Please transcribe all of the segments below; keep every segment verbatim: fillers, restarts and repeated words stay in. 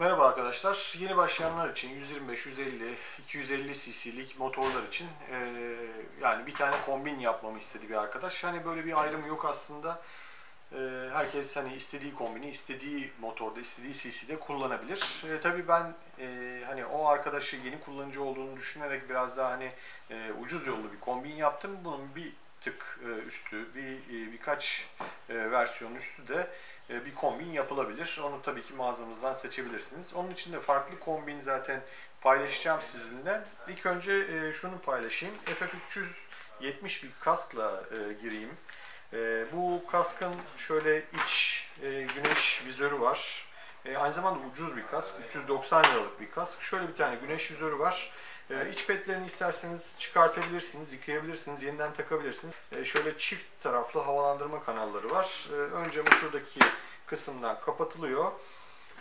Merhaba arkadaşlar. Yeni başlayanlar için yüz yirmi beş, yüz elli, iki yüz elli cc'lik motorlar için e, yani bir tane kombin yapmamı istedi bir arkadaş. Hani böyle bir ayrım yok aslında. E, herkes hani istediği kombini istediği motorda, istediği cc'de kullanabilir. E, tabii ben e, hani o arkadaşı yeni kullanıcı olduğunu düşünerek biraz daha hani e, ucuz yollu bir kombin yaptım. Bunun bir tık üstü, bir birkaç versiyon üstü de bir kombin yapılabilir. Onu tabii ki mağazamızdan seçebilirsiniz. Onun için de farklı kombin zaten paylaşacağım sizinle. İlk önce şunu paylaşayım. F F üç yüz yetmiş bir kaskla gireyim. Bu kaskın şöyle iç güneş vizörü var. Aynı zamanda ucuz bir kask. üç yüz doksan liralık bir kask. Şöyle bir tane güneş vizörü var. İç petlerini isterseniz çıkartabilirsiniz, yıkayabilirsiniz, yeniden takabilirsiniz. Şöyle çift taraflı havalandırma kanalları var. Ön camı şuradaki kısımdan kapatılıyor.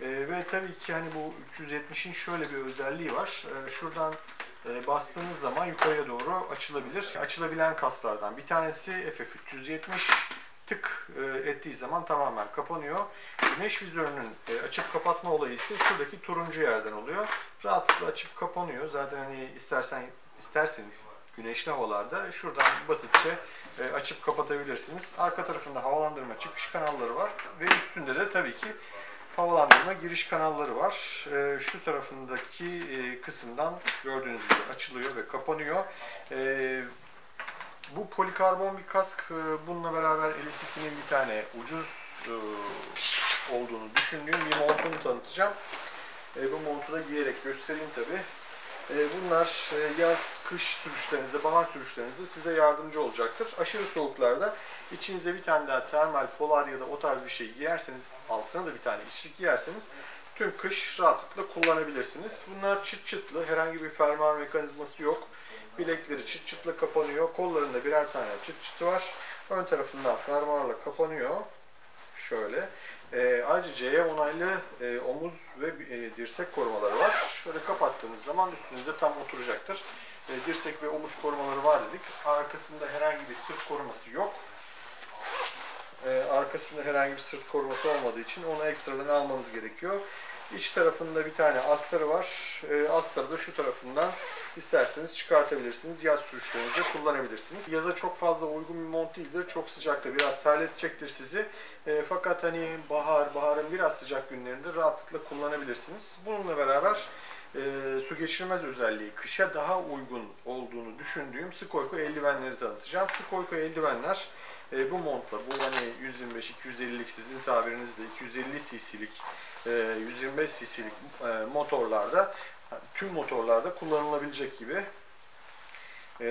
Ve tabii ki hani bu üç yüz yetmişin şöyle bir özelliği var. Şuradan bastığınız zaman yukarıya doğru açılabilir. Açılabilen kaslardan bir tanesi F F üç yüz yetmiş. Tık ettiği zaman tamamen kapanıyor. Güneş vizörünün açıp kapatma olayı ise şuradaki turuncu yerden oluyor. Rahatlıkla açıp kapanıyor. Zaten hani istersen isterseniz güneşli havalarda şuradan basitçe açıp kapatabilirsiniz. Arka tarafında havalandırma çıkış kanalları var ve üstünde de tabii ki havalandırma giriş kanalları var. Şu tarafındaki kısımdan gördüğünüz gibi açılıyor ve kapanıyor. Bu polikarbon bir kask. Bununla beraber L S iki'nin bir tane ucuz olduğunu düşündüğüm bir montunu tanıtacağım. Bu montu da giyerek göstereyim tabi. Bunlar yaz, kış sürüşlerinizde, bahar sürüşlerinizde size yardımcı olacaktır. Aşırı soğuklarda içinize bir tane daha termal, polar ya da o tarz bir şey giyerseniz, altına da bir tane içlik giyerseniz tüm kış rahatlıkla kullanabilirsiniz. Bunlar çıt çıtlı, herhangi bir fermuar mekanizması yok. Bilekleri çıt çıtla kapanıyor. Kollarında birer tane çıt çıtı var. Ön tarafından fermuarla kapanıyor. Şöyle. E, ayrıca C E onaylı e, omuz ve e, dirsek korumaları var. Şöyle kapattığınız zaman üstünüzde tam oturacaktır. E, dirsek ve omuz korumaları var dedik. Arkasında herhangi bir sırt koruması yok. E, arkasında herhangi bir sırt koruması olmadığı için onu ekstradan almanız gerekiyor. İç tarafında bir tane astarı var. E, astarı da şu tarafından isterseniz çıkartabilirsiniz. Yaz sürüşlerinizde kullanabilirsiniz. Yaza çok fazla uygun bir mont değildir. Çok sıcakta biraz terletecektir sizi. E, fakat hani bahar, baharın biraz sıcak günlerinde rahatlıkla kullanabilirsiniz. Bununla beraber e, su geçirmez özelliği, kışa daha uygun olduğunu düşündüğüm Scoyco eldivenleri tanıtacağım. Scoyco eldivenler e, bu montla, bu hani yüz yirmi beş, iki yüz ellilik sizin tabirinizde iki yüz elli cc'lik yüz yirmi beş cc'lik motorlarda, tüm motorlarda kullanılabilecek gibi.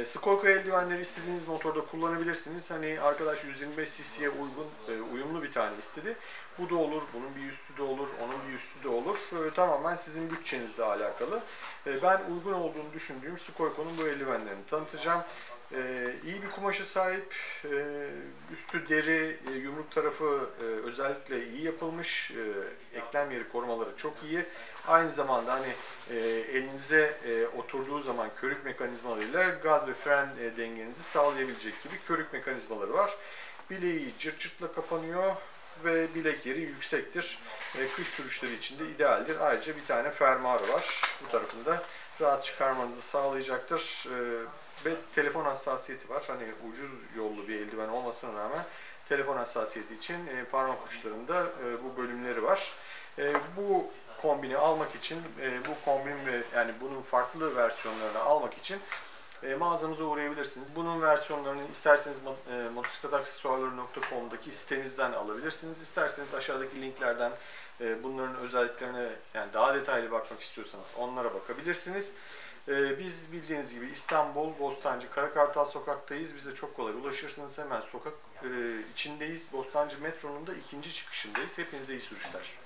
Scoyco eldivenleri istediğiniz motorda kullanabilirsiniz. Hani arkadaş yüz yirmi beş cc'ye uygun, uyumlu bir tane istedi. Bu da olur, bunun bir üstü de olur, onun bir üstü de olur. Tamamen sizin bütçenizle alakalı. Ben uygun olduğunu düşündüğüm Scoyco'nun bu eldivenlerini tanıtacağım. Ee, iyi bir kumaşa sahip, ee, üstü deri, e, yumruk tarafı e, özellikle iyi yapılmış, e, eklem yeri korumaları çok iyi. Aynı zamanda hani e, elinize e, oturduğu zaman körük mekanizmalarıyla gaz ve fren e, dengenizi sağlayabilecek gibi körük mekanizmaları var. Bileği cırt cırtla kapanıyor ve bilek yeri yüksektir. E, kış sürüşleri için de idealdir. Ayrıca bir tane fermuarı var. Bu tarafında rahat çıkarmanızı sağlayacaktır. E, Ve telefon hassasiyeti var. Hani ucuz yollu bir eldiven olmasına rağmen telefon hassasiyeti için e, parmak uçlarında e, bu bölümleri var. E, bu kombini almak için, e, bu kombin ve yani bunun farklı versiyonlarını almak için e, mağazamıza uğrayabilirsiniz. Bunun versiyonlarını isterseniz e, motosiklet aksesuarları nokta com'daki sitemizden alabilirsiniz. İsterseniz aşağıdaki linklerden e, bunların özelliklerine, yani daha detaylı bakmak istiyorsanız onlara bakabilirsiniz. Biz bildiğiniz gibi İstanbul, Bostancı, Karakartal sokaktayız. Bize çok kolay ulaşırsınız. Hemen sokak içindeyiz. Bostancı metronun da ikinci çıkışındayız. Hepinize iyi sürüşler.